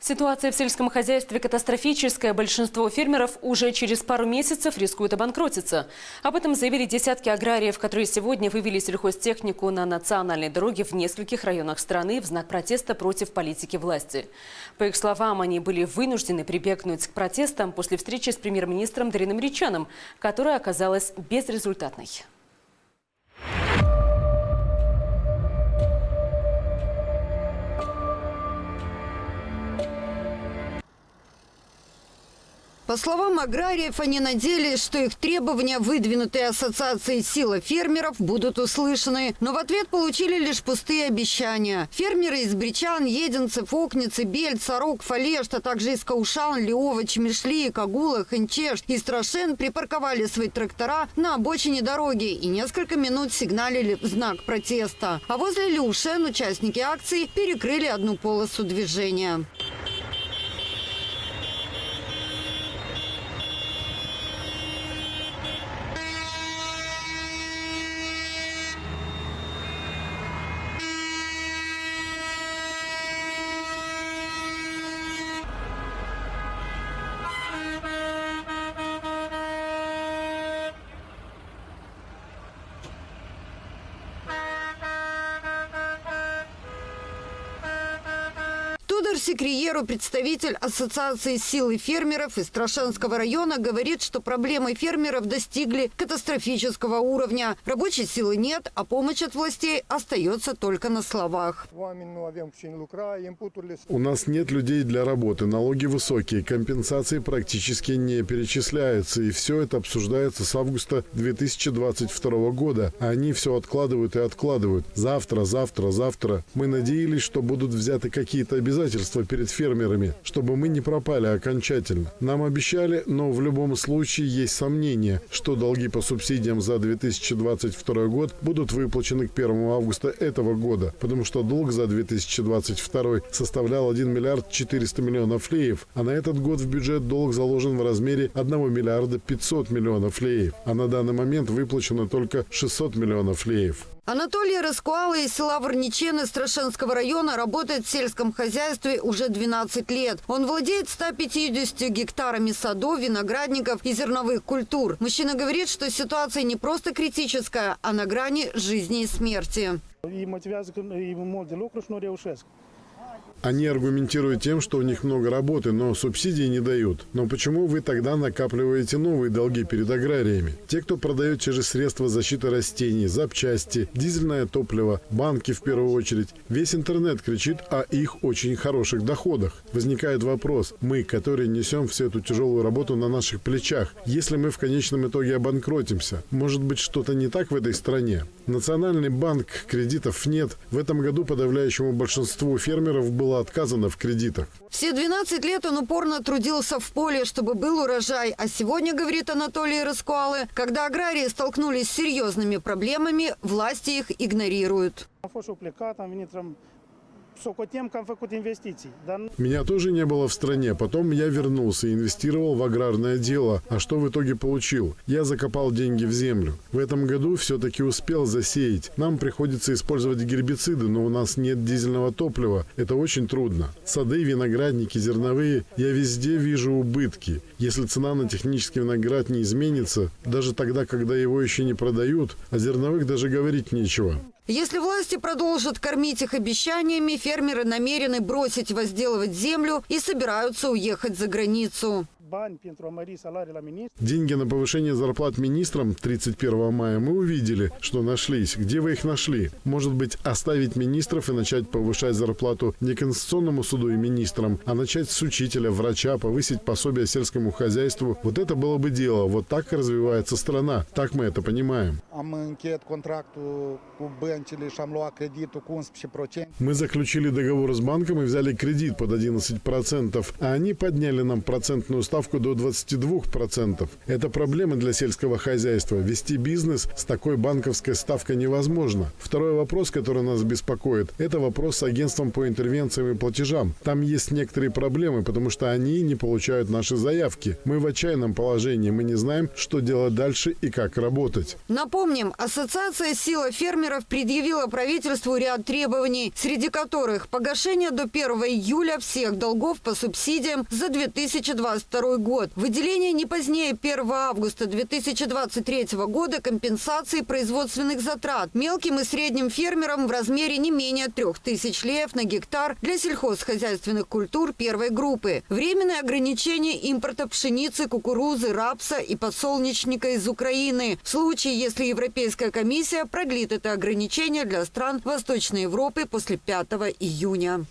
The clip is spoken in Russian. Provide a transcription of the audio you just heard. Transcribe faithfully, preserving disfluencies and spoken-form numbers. Ситуация в сельском хозяйстве катастрофическая. Большинство фермеров уже через пару месяцев рискуют обанкротиться. Об этом заявили десятки аграриев, которые сегодня вывели сельхозтехнику на национальной дороге в нескольких районах страны в знак протеста против политики власти. По их словам, они были вынуждены прибегнуть к протестам после встречи с премьер-министром Дорином Речаном, которая оказалась безрезультатной. По словам аграриев, они надеялись, что их требования, выдвинутые Ассоциацией Сила фермеров, будут услышаны. Но в ответ получили лишь пустые обещания. Фермеры из Бричан, Единцев, Окницы, Бельц, Сорок, Фалешт, а также из Каушан, Леова, Чмешли, Кагула, Ханчешт и Страшен припарковали свои трактора на обочине дороги и несколько минут сигналили в знак протеста. А возле Леушен участники акции перекрыли одну полосу движения. Фудар Секрееру, представитель Ассоциации Силы фермеров из Страшенского района, говорит, что проблемы фермеров достигли катастрофического уровня. Рабочей силы нет, а помощь от властей остается только на словах. У нас нет людей для работы, налоги высокие, компенсации практически не перечисляются. И все это обсуждается с августа две тысячи двадцать второго года. Они все откладывают и откладывают. Завтра, завтра, завтра. Мы надеялись, что будут взяты какие-то обязательства перед фермерами, чтобы мы не пропали окончательно. Нам обещали, но в любом случае есть сомнения, что долги по субсидиям за две тысячи двадцать второй год будут выплачены к первому августа этого года, потому что долг за две тысячи двадцать второй составлял один миллиард четыреста миллионов леев, а на этот год в бюджет долг заложен в размере одного миллиарда пятисот миллионов леев, а на данный момент выплачено только шестьсот миллионов леев. Анатолий Раскуалы из села Варничены Страшенского района работает в сельском хозяйстве уже двенадцать лет. Он владеет ста пятьюдесятью гектарами садов, виноградников и зерновых культур. Мужчина говорит, что ситуация не просто критическая, а на грани жизни и смерти. Они аргументируют тем, что у них много работы, но субсидии не дают. Но почему вы тогда накапливаете новые долги перед аграриями? Те, кто продает через средства защиты растений, запчасти, дизельное топливо, банки в первую очередь, весь интернет кричит о их очень хороших доходах. Возникает вопрос, мы, которые несем всю эту тяжелую работу на наших плечах, если мы в конечном итоге обанкротимся, может быть, что-то не так в этой стране? Национальный банк, кредитов нет. В этом году подавляющему большинству фермеров было отказано в кредитах. Все двенадцать лет он упорно трудился в поле, чтобы был урожай. А сегодня, говорит Анатолий Раскуалы, когда аграрии столкнулись с серьезными проблемами, власти их игнорируют. Меня тоже не было в стране. Потом я вернулся и инвестировал в аграрное дело. А что в итоге получил? Я закопал деньги в землю. В этом году все-таки успел засеять. Нам приходится использовать гербициды, но у нас нет дизельного топлива. Это очень трудно. Сады, виноградники, зерновые. Я везде вижу убытки. Если цена на технический виноград не изменится, даже тогда, когда его еще не продают, о зерновых даже говорить нечего. Если власти продолжат кормить их обещаниями, фермеры намерены бросить возделывать землю и собираются уехать за границу. Деньги на повышение зарплат министрам тридцать первого мая мы увидели, что нашлись. Где вы их нашли? Может быть, оставить министров и начать повышать зарплату не Конституционному суду и министрам, а начать с учителя, врача, повысить пособие сельскому хозяйству. Вот это было бы дело. Вот так развивается страна. Так мы это понимаем. Мы заключили договор с банком и взяли кредит под одиннадцать процентов, а они подняли нам процентную ставку ставку до двадцати двух процентов. Это проблема для сельского хозяйства. Вести бизнес с такой банковской ставкой невозможно. Второй вопрос, который нас беспокоит, это вопрос с агентством по интервенциям и платежам. Там есть некоторые проблемы, потому что они не получают наши заявки. Мы в отчаянном положении, мы не знаем, что делать дальше и как работать. Напомним, Ассоциация Сила фермеров предъявила правительству ряд требований, среди которых погашение до первого июля всех долгов по субсидиям за две тысячи двадцать второй год, выделение не позднее первого августа две тысячи двадцать третьего года компенсации производственных затрат мелким и средним фермерам в размере не менее трёх тысяч леев на гектар для сельхозхозяйственных культур первой группы, временное ограничение импорта пшеницы, кукурузы, рапса и подсолнечника из Украины в случае, если Европейская комиссия продлит это ограничение для стран Восточной Европы после пятого июня.